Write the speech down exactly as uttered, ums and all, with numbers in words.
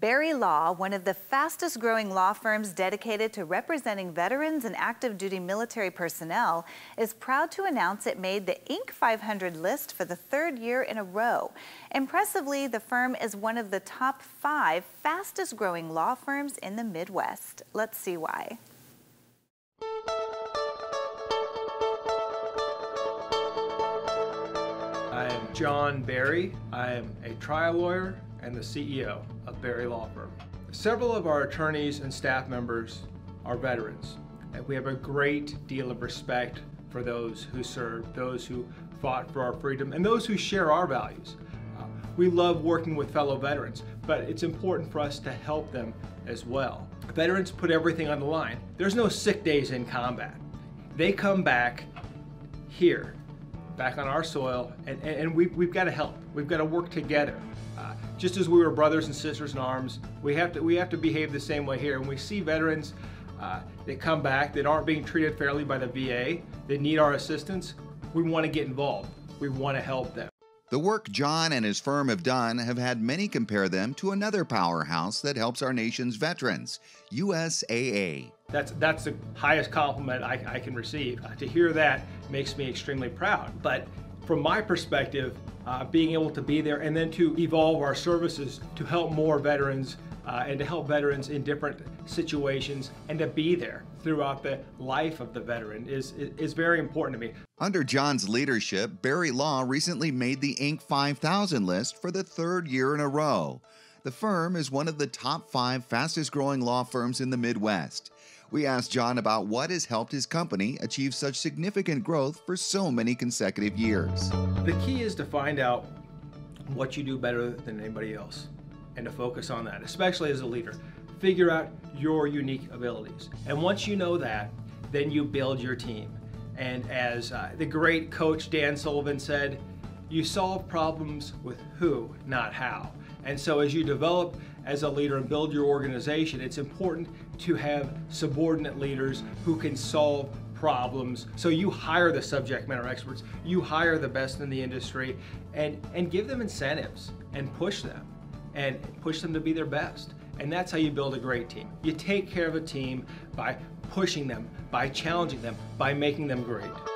Berry Law, one of the fastest-growing law firms dedicated to representing veterans and active-duty military personnel, is proud to announce it made the Inc five hundred list for the third year in a row. Impressively, the firm is one of the top five fastest-growing law firms in the Midwest. Let's see why. I am John Berry. I am a trial lawyer and the C E O of Berry Law Firm. Several of our attorneys and staff members are veterans, and we have a great deal of respect for those who served, those who fought for our freedom, and those who share our values. Uh, we love working with fellow veterans, but it's important for us to help them as well. Veterans put everything on the line. There's no sick days in combat. They come back here, back on our soil, and, and we've, we've got to help. We've got to work together. Uh, just as we were brothers and sisters in arms, we have to, we have to behave the same way here. When we see veterans uh, that come back that aren't being treated fairly by the V A, that need our assistance, we want to get involved. We want to help them. The work John and his firm have done have had many compare them to another powerhouse that helps our nation's veterans, U S A A. That's, that's the highest compliment I, I can receive. Uh, to hear that makes me extremely proud. But from my perspective, uh, being able to be there and then to evolve our services to help more veterans uh, and to help veterans in different situations and to be there throughout the life of the veteran is, is, is very important to me. Under John's leadership, Berry Law recently made the Inc five thousand list for the third year in a row. The firm is one of the top five fastest-growing law firms in the Midwest. We asked John about what has helped his company achieve such significant growth for so many consecutive years. The key is to find out what you do better than anybody else and to focus on that, especially as a leader. Figure out your unique abilities. And once you know that, then you build your team. And as uh, the great coach Dan Sullivan said, you solve problems with who, not how. And so as you develop as a leader and build your organization, it's important to have subordinate leaders who can solve problems. So you hire the subject matter experts, you hire the best in the industry, and, and give them incentives and push them, and push them to be their best. And that's how you build a great team. You take care of a team by pushing them, by challenging them, by making them great.